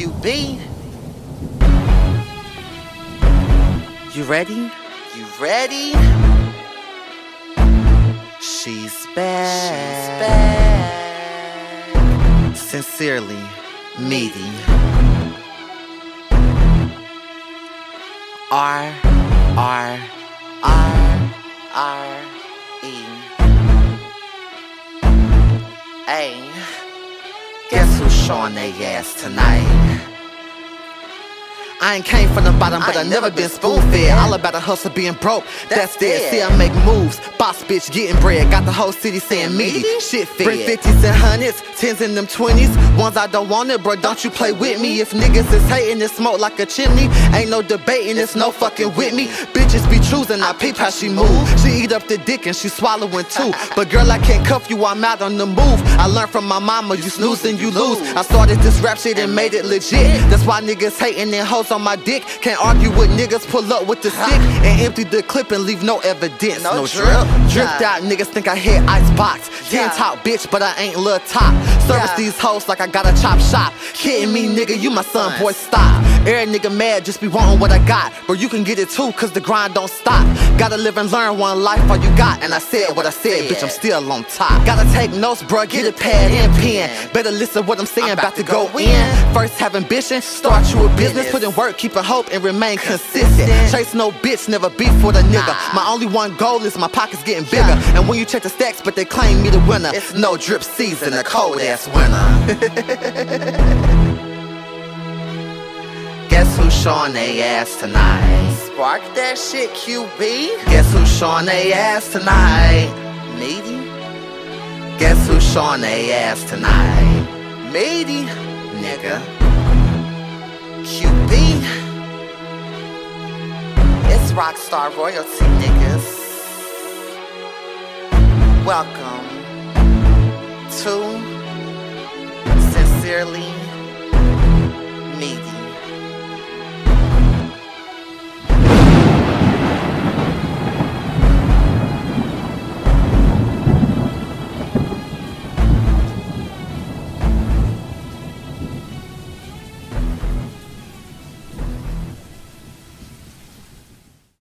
QB. You ready? You ready? She's back. She's back. Sincerely, Meaty. R-R-R-R-E. Ay, guess who's showing their ass tonight? I ain't came from the bottom, but I never been spoon-fed. All about a hustle being broke, that's dead. See, I make moves, boss bitch getting bread. Got the whole city saying meaty, shit fed. Bring 50s and 100s, 10s and them 20s. Ones I don't want it, bro, don't you play with me. If niggas is hating, it smoke like a chimney. Ain't no debating, it's no fucking with me. Bitches be choosing, I peep how she move. She eat up the dick and she swallowing too. But girl, I can't cuff you, I'm out on the move. I learned from my mama, you snooze and you lose. I started this rap shit and made it legit. That's why niggas hating and hoes on my dick. Can't argue with niggas, pull up with the stick and empty the clip and leave no evidence. No drip, dripped out, niggas think I hit icebox. 10 top bitch, but I ain't Lil Top. Service these hoes like I got a chop shop. Kidding me, nigga, you my son, boy, stop. Every nigga mad, just be wanting what I got. But you can get it too, cause the grind don't stop. Gotta live and learn, one life all you got. And I said what I said, bitch, I'm still on top. Gotta take notes, bruh, get a pad and pen. Better listen what I'm saying, about to go in. First have ambition, start you a business. Put in work, keep a hope, and remain consistent. Chase no bitch, never beef with a nigga. My only one goal is my pockets getting bigger. And when you check the stacks, but they claim me the winner. It's no drip season, a cold ass winter. Guess who's showing they ass tonight? Spark that shit, QB. Guess who's showing they ass tonight? Meaty. Guess who's showing they ass tonight? Meaty, nigga. QB. It's Rockstar Royalty, niggas. Welcome to Sincerely